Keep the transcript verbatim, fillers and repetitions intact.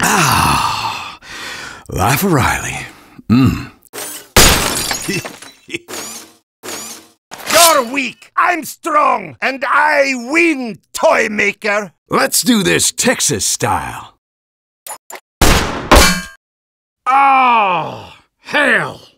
Ah, Life of Riley. Mmm. You're weak. I'm strong. And I win, toy maker. Let's do this Texas style. Oh, hell.